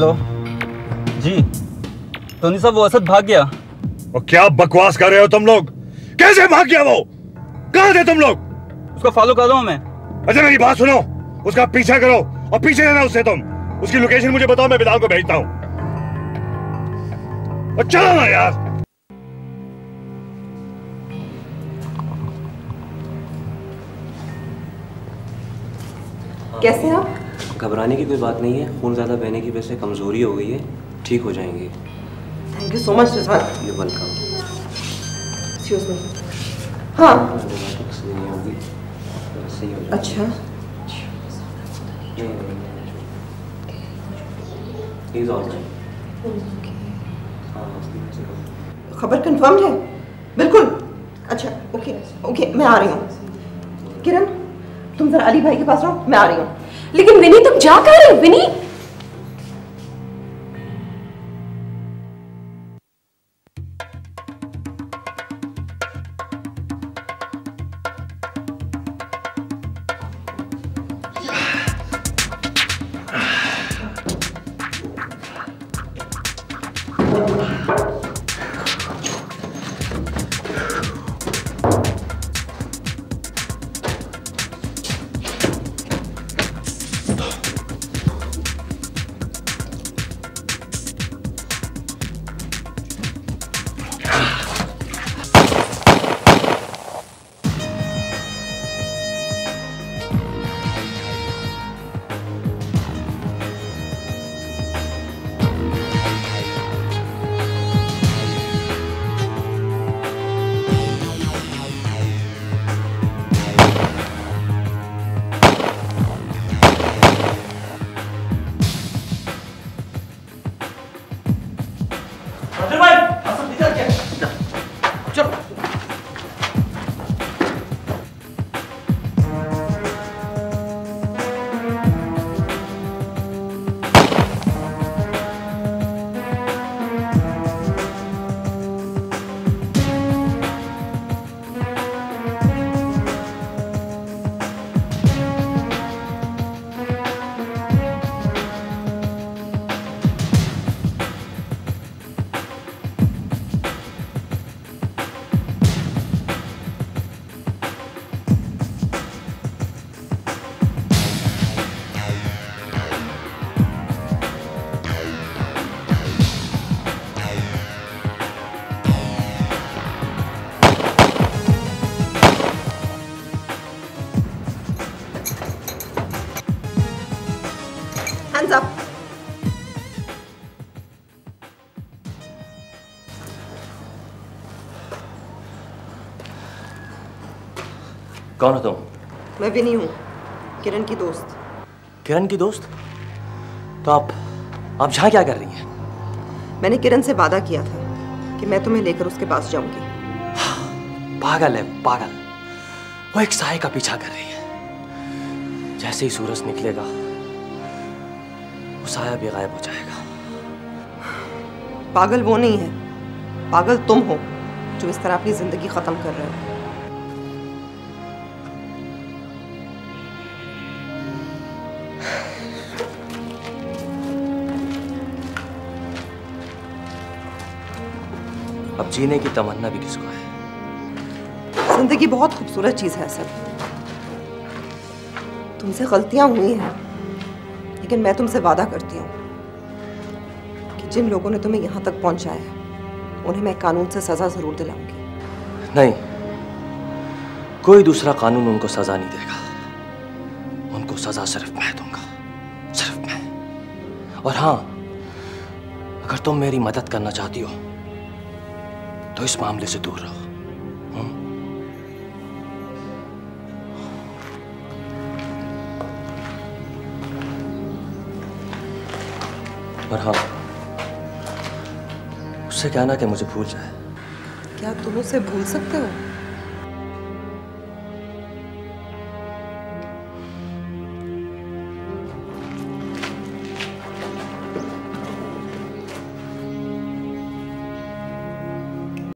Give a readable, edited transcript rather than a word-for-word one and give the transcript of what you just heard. Hello जी, Tony साहब वो असद भाग गया। और क्या बकवास कर रहे हो तुम लोग? कैसे भाग गया वो? कहाँ थे तुम लोग? उसको फॉलो कर रहा हूँ मैं। अच्छा मेरी बात सुनो, उसका पीछा करो और पीछे रहना उससे तुम। उसकी लोकेशन मुझे बताओ, मैं बिलाल को भेजता हूँ। और चलो ना यार। कैसे हैं आप? घबराने की कोई बात नहीं है, खून ज़्यादा बहने की वजह से कमज़ोरी हो गई है, ठीक हो जाएंगे। Thank you so much sir. You welcome. Excuse me. हाँ नहीं होगी, सही हो जाएगा। अच्छा खबर कंफर्म है? बिल्कुल। अच्छा ओके ओके, मैं आ रही हूँ। किरण तुम जरा अली भाई के पास रहो, मैं आ रही हूँ। लेकिन विनी तुम जा कहाँ रही हो? विनी कौन हो तुम? मैं विनी हूँ, किरण की दोस्त। किरण की दोस्त? तो आप यहाँ क्या कर रही हैं? मैंने किरण से वादा किया था कि मैं तुम्हें लेकर उसके पास जाऊंगी। पागल है पागल, वो एक साये का पीछा कर रही है। जैसे ही सूरज निकलेगा वो साया भी गायब हो जाएगा। पागल वो नहीं है, पागल तुम हो जो इस तरह अपनी जिंदगी खत्म कर रहे हो। अब जीने की तमन्ना भी किसको है? जिंदगी बहुत खूबसूरत चीज है सर। तुमसे गलतियां हुई हैं, लेकिन मैं तुमसे वादा करती हूँ कि जिन लोगों ने तुम्हें यहाँ तक पहुँचाया है उन्हें मैं कानून से सजा जरूर दिलाऊंगी। नहीं, कोई दूसरा कानून उनको सजा नहीं देगा। उनको सजा सिर्फ मैं दूंगा, सिर्फ मैं। और हाँ, अगर तुम मेरी मदद करना चाहती हो तो इस मामले से दूर रहो। और हाँ, उससे कहना कि मुझे भूल जाए। क्या तुम उसे भूल सकते हो?